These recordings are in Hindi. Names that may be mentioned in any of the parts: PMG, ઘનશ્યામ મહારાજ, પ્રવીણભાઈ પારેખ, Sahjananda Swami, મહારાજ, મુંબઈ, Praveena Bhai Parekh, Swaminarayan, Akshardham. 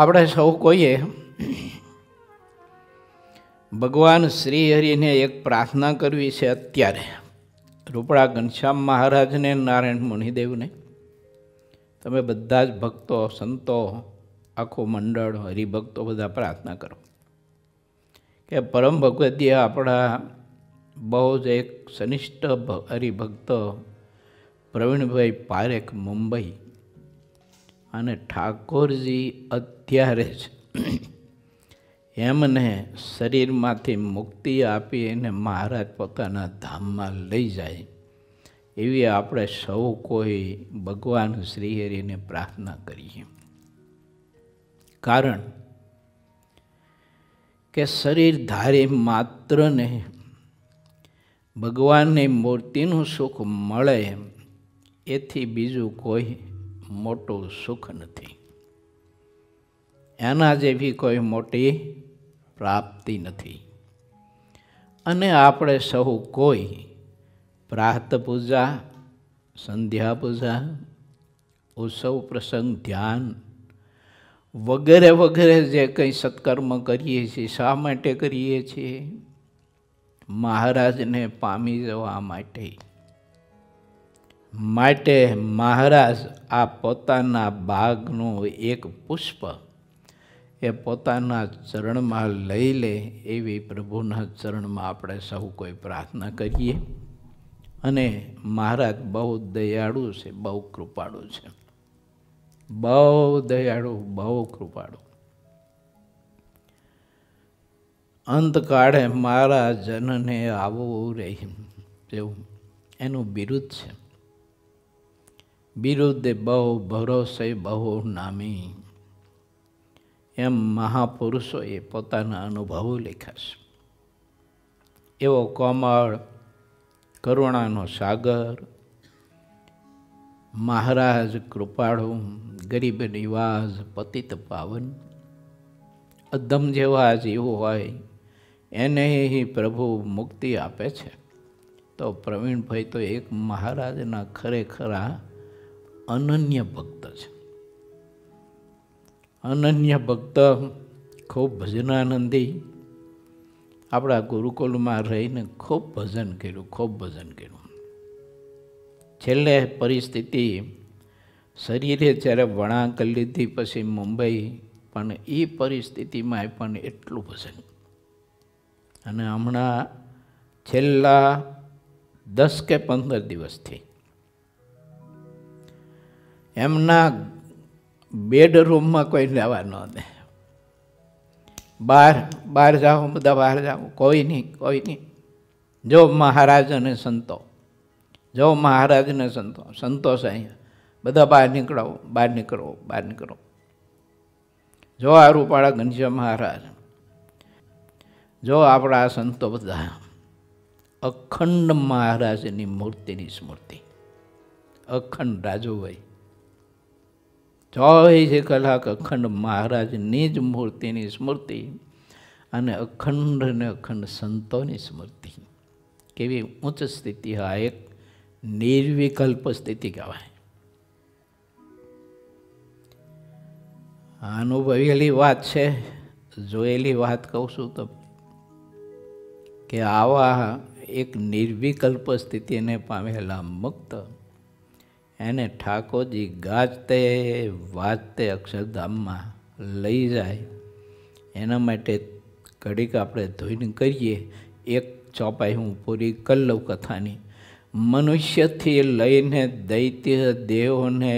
આપણે સૌ કોઈએ ભગવાન શ્રી હરિને એક પ્રાર્થના કરવી છે અત્યારે રૂપળા ઘનશ્યામ મહારાજને, નારાયણ મુનિદેવને, તમે બધા જ ભક્તો સંતો આખું મંડળ હરિભક્તો બધા પ્રાર્થના કરો કે પરમ ભગવદીએ આપણા બહુ જ એક સનિષ્ઠ હરિભક્ત પ્રવીણભાઈ પારેખ મુંબઈ અને ઠાકોરજી અત્યારે જ એમને શરીરમાંથી મુક્તિ આપી એને મહારાજ પોતાના ધામમાં લઈ જાય એવી આપણે સૌ કોઈ ભગવાન શ્રીહરિને પ્રાર્થના કરીએ। कारण के शरीर धारी मात्र ने भगवान ने मूर्ति सुख मळे एथी बीजू कोई मोटो सुख नहीं, एना जेवी कोई मोटी प्राप्ति नहीं। अने आपणे सौ कोई प्रात पूजा, संध्या पूजा, उत्सव प्रसंग, ध्यान वगैरह वगैरह जे कई सत्कर्म करीए छे शा माटे करीए छे, महाराज ने पामी जवा माटे। माटे महाराज आ पोताना बागनु एक पुष्प ए पोताना चरण में लई ले एवी प्रभुना चरण में आपणे सौ कोई प्रार्थना करीए। अने महाराज बहु दयाळु छे, बहु कृपाळु छे, बहु दयाळु, बहु कृपाळु। अंत काळे मारा जनने आवो रे जेवुं एनुं बिरुद छे। बिरुदे बहु भरोसे बहु नामी एम महापुरुषोए पोताना अनुभवो लख्या छे। एवो कोमळ करुणानो सागर महाराज कृपाळु, गरीब निवाज, पतित पावन, अधम जेवा जीव होय एने ही प्रभु मुक्ति आपे छे। तो प्रवीण भाई तो एक महाराजना खरेखरा अनन्य भक्त छे, अनन्य भक्त, खूब भजनानंदी। आपणा गुरुकुलमां रहीने खूब भजन कर्युं, खूब भजन कर्युं। छेल्ले परिस्थिति शरीरे त्यारे वणा करी लीधी पछी मुंबई पण ई परिस्थितिमां पण एटलुं भजन। अने हमणां छेल्ला 10 કે 15 दिवसथी एमना बेडरूममां कोई लेवा न दे। बहार बहार जाओ, बधा बहार जाओ, कोई नहीं, कोई नहीं। जो महाराज अने संतो, जो महाराज ने संतो, संतो साई बधा बहार निकळो, बहार निकळो, बहार निकळो। जो आ रूपाळा घनश्याम महाराज, जो आपणा संतो बधा अखंड महाराजनी मूर्तिनी स्मृति, अखंड राजूभाई चौवीस कलाक अखंड महाराजनी ज मूर्तिनी स्मृति अने अखंड ने अखंड संतोनी स्मृति। केवी उच्च स्थिति आ एक निर्विकल्प स्थिति कहवाय। अनुभवेली बात है, जोयेली बात कहूँ छू तो कि आवा एक निर्विकल्प स्थिति ने पामेला मुक्त एने ठाकोरजी गाजते वाजते अक्षरधाम में लई जाए एना माटे घड़ीक आपणे धोईने करीए। एक चौपाई हूँ पूरी कर लऊँ कथानी। मनुष्य थी लईने दैत्य देवोने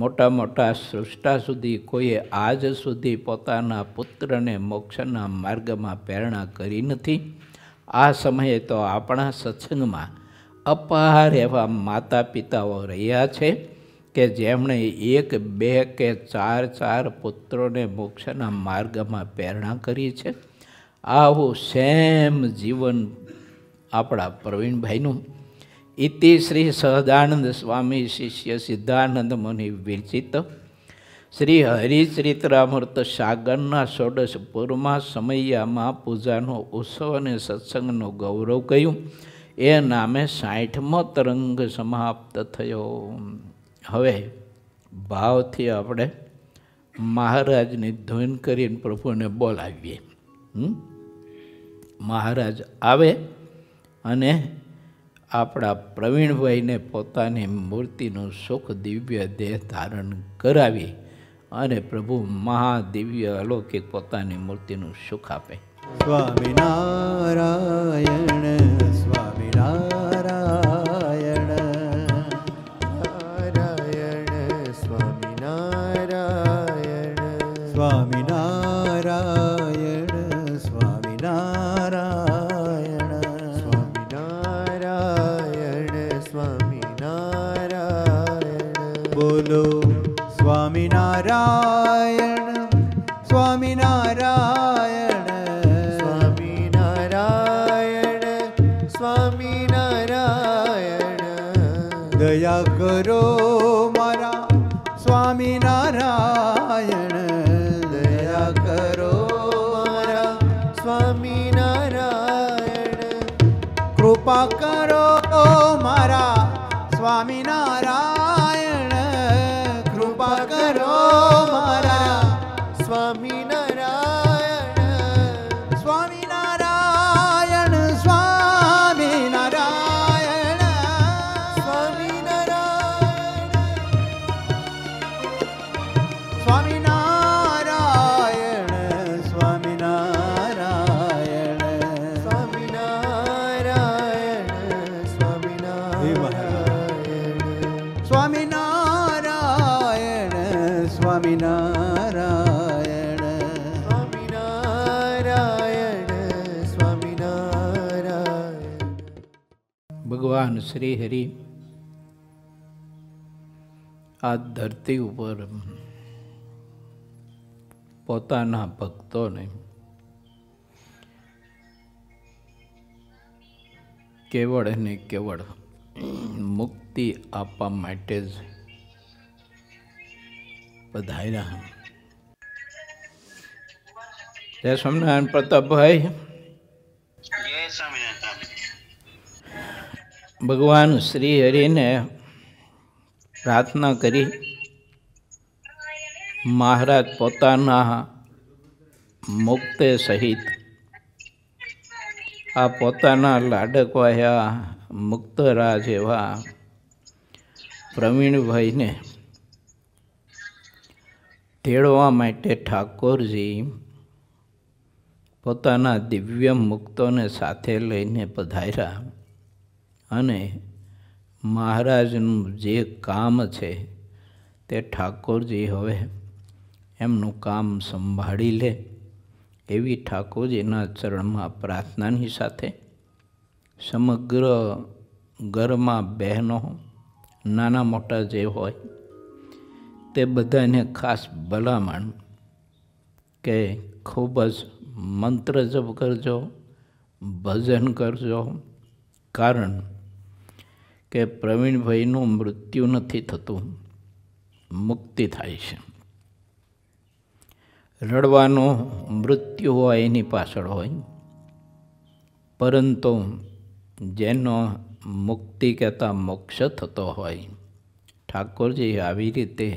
मोटा मोटा सृष्टा सुधी कोई आज सुधी पोताना पुत्रने मोक्षना मार्ग में प्रेरणा करी नथी। आ समय तो आपणा सत्संग में अपार एवा माता पिताओ रह्या छे के जेमणे 1, 2 કે 4 पुत्रोने मोक्षना मार्ग में प्रेरणा करी छे। आवो सेम जीवन आपणा प्रवीण भाईनुं। इति श्री सहजानंद स्वामी शिष्य सिद्धानंद मुनि विरचित श्री हरिचरित्रामृत सागरना 14 पूर्वमा समयमा पूजानो उत्सव अने सत्संगनो गौरव कह्युं। ए नामे 60मो तरंग समाप्त थयो। हवे भावथी आपणे महाराज ने धोन कर प्रभु ने बोलावीए। महाराज आवे अने आपड़ा प्रवीण भाई ने पोतानी मूर्तिनो सुख दिव्य देह धारण करावी अने प्रभु महादिव्य अलौकिक पोतानी मूर्तिनु सुख आपे। स्वामीनारायण स्वामीनारायण नारायण स्वामीनारायण स्वामीनारायण स्वामीनारायण स्वामीनारायण स्वामीनारायण स्वामीनारायण दया करो मारा स्वामीनारायण दया करो मारा स्वामीनारायण कृपा करो मारा स्वामीनारायण भगवान श्री हरि आ धरती पर पोताना भक्तों ने केवल ने केवल मुक्ति आपवा माटे ज पधार्या। जय स्वामीनारायण प्रताप भाई। भगवान श्री हरि ने प्रार्थना करी महाराज पोताना मुक्ते सहित आ पोताना लाडकवाया मुक्तराज एवा प्रवीण भाई ने तेड़वा माटे ठाकुर जी पोताना दिव्य मुक्तों ने साथे लईने पधार्या अने महाराजनु जे काम छे ते ठाकुरजी हवे एमनु काम संभाळी ले एवी ठाकुरजीना चरणमां प्रार्थनानी साथे समग्र घरमां बहनो नाना मोटा जे होय ते बधाने खास भलामण के खूब ज मंत्र जप करजो, भजन करजो। कारण के प्रवीण भाई नु मृत्यु नहीं थतु, मुक्ति थाय छे। रड़वानो मृत्यु होय एनी पाछळ होय, परंतु जेनो मुक्ति कहता मोक्ष थतो होय ठाकुरजी आवी रीते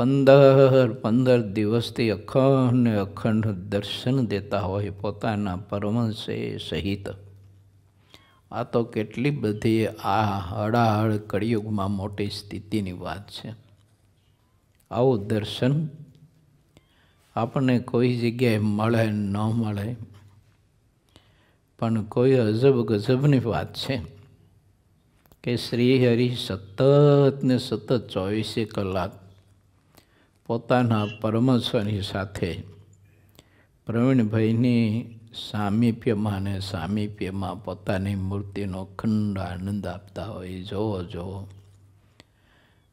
15-15 दिवस थी अखंड अखंड दर्शन देता होय पोताना परमहंस सहित। आ तो केटली बधी आ हड़ाहड़ कलियुग में मोटी स्थिति नी बात छे। आवो दर्शन आपने कोई जगह मळे न मळे पण कोई अजब गजब नी बात छे के श्री हरि सतत ने सतत 24 कलाक पोताना परमेश्वरनी साथे प्रवीण भाईनी सामीप्यमा ने सामीप्यमा पोतानी मूर्तिनो खंड आनंद आपता होय। जो जो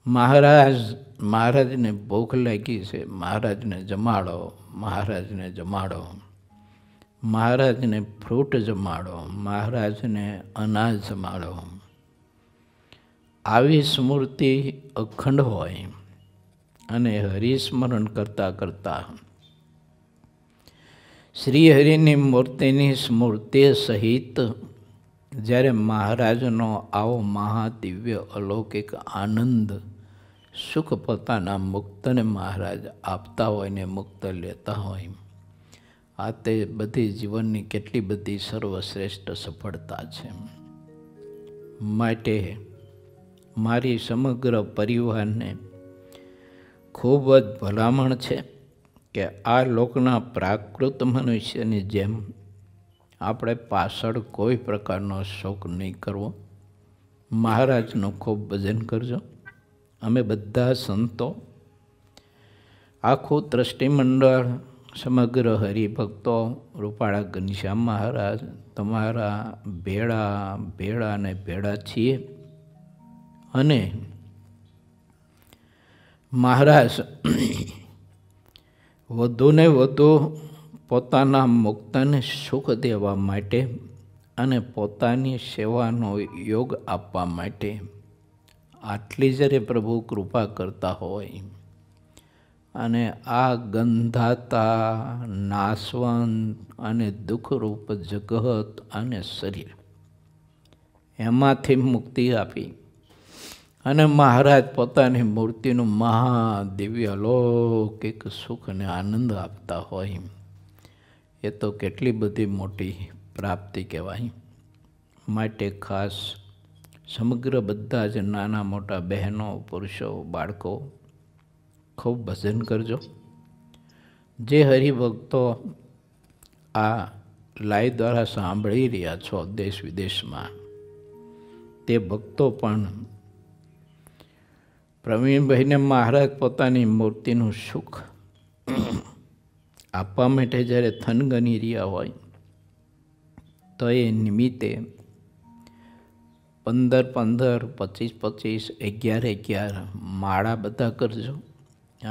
महाराज ने भूख लगी से महाराज ने जमाड़ो महाराज ने फ्रूट जमाड़ो, महाराज ने अनाज जमाड़ो। आवी स्मृति अखंड होय अने हरिस्मरण करता करता श्रीहरिनी मूर्तिनी स्मृति सहित जयरे महाराजनो आवो महादिव्य अलौकिक आनंद सुख पोताना मुक्तने महाराज आपता होय ने मुक्त लेता होय। आते बधी जीवननी केटली बधी सर्वश्रेष्ठ सफलता छे। माटे मारी समग्र परिवारने खूब ज भलामण छे के आ लोकना प्राकृत मनुष्यनी जेम आपणे पाछळ कोई प्रकारनो शोक नहीं करवो। महाराजनुं खूब भजन करजो। अमे बधा संतो आखू ट्रस्टीमंडल समग्र हरिभक्तों रूपाळा घनश्याम महाराज तमारा भेड़ा भेड़ा ने भेड़ा छीए। अने महाराज वधु ने वधु पोताना मुक्तने सुख देवा माटे अने पोतानी सेवानो योग आपवा माटे आटली जरे प्रभु कृपा करता होय अने आ गंधाता नासवंत अने दुखरूप जगत अने शरीर एमांथी मुक्ति आपी अने महाराज पोतानी मूर्तिनु महादिव्य अलौकिक सुख ने आनंद आपता होय। ये तो केटली बधी मोटी प्राप्ति कहेवाय। माटे खास समग्र बधा ज नाना मोटा बहनों पुरुषों बाळको खूब भजन करजो। जे हरिभक्तों आ लाइव द्वारा सांभळी रह्या छो देश विदेश में ते भक्तों पण प्रवीण भाई ने महाराज पोतानी मूर्तिनु सुख आपवा माटे ज्यारे थनगनी रह्या होय तो ये निमित्ते 15-15 25-25 11-11 माळा बधा करजो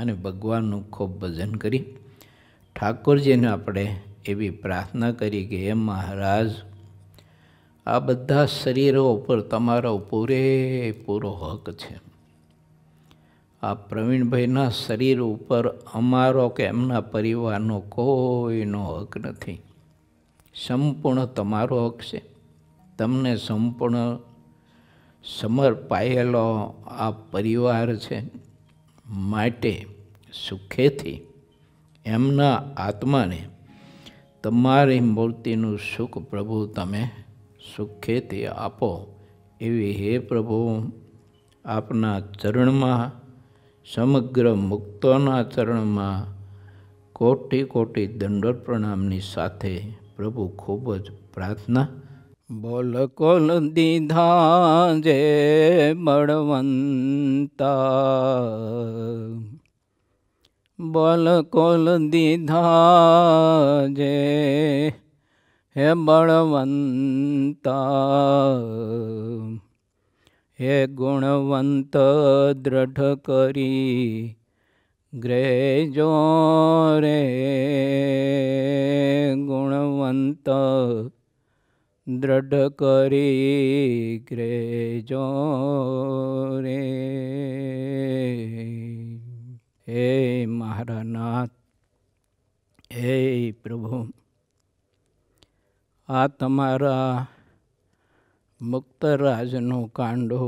अने भगवाननुं खूब भजन करी ठाकुरजीने आपणे एवी प्रार्थना करी के हे महाराज आ बधा शरीरो उपर तमारो पूरेपूरो हक छे। आ प्रवीणभाईना शरीर उपर अमारो के एमना परिवारनो कोईनो हक नथी। संपूर्ण तमारो हक छे। तमने संपूर्ण समर्पायेलो आ परिवार छे माटे सुखेथी एमना आत्माने तमारी मूर्तिनु सुख प्रभु तमे सुखेथी आपो एवी हे प्रभु आपना चरण में समग्र मुक्तोना चरण में कोटि कोटि दंडोत प्रणामनी साथे प्रभु खूब ज प्रार्थना। बोल कोल दीधा जे बड़वंता, बोल कोल दीधा जे हे बड़वंता, हे गुणवंत दृढ़ करी ग्रेजो रे, गुणवंत दृढ़ करी ग्रेजो रे। हे महारानाथ, हे प्रभु आ तमारा मुक्तराजनो कांडो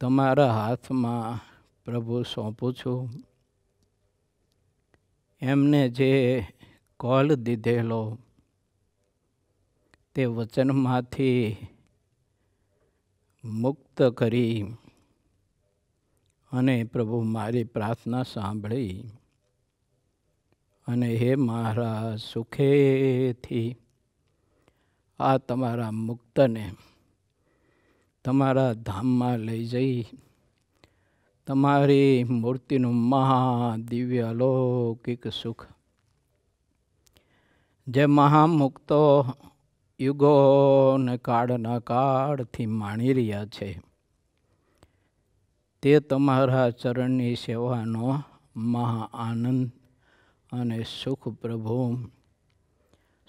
तमारा हाथ में प्रभु सौंपू छू। एमने जे कॉल दीधेलो ते वचन में मुक्त करी अने प्रभु मारी प्रार्थना सांभळी अने हे महाराज सुखे थी आ तमारा मुक्त ने तमारा धाम में लई जई तमारी मूर्तिनु महादिव्य अलौकिक सुख जे महामुक्तो युगो ने काड़ना काड़ थी माणी रह्या छे ते तमारा चरणनी सेवानो महा आनंद अने सुख प्रभु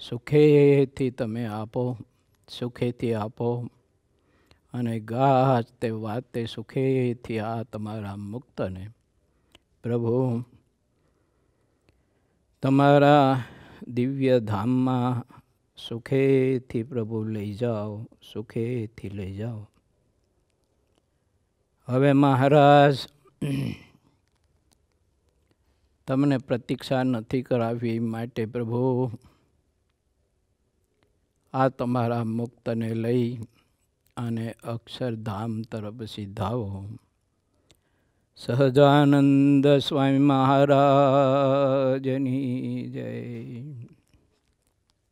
सुखेथी तमे आपो, सुखेथी आपो अने गाजते वाते सुखेथी आ तमारा मुक्तने प्रभु तमारा दिव्य धाममा सुखे थी प्रभु लई जाओ, सुखे थी लई जाओ। हवे महाराज तमने प्रतीक्षा नहीं करावी माटे प्रभु आ तमारा मुक्तने लई अने अक्षरधाम तरफ सीधाओ। सहजानंद स्वामी महाराजनी जय।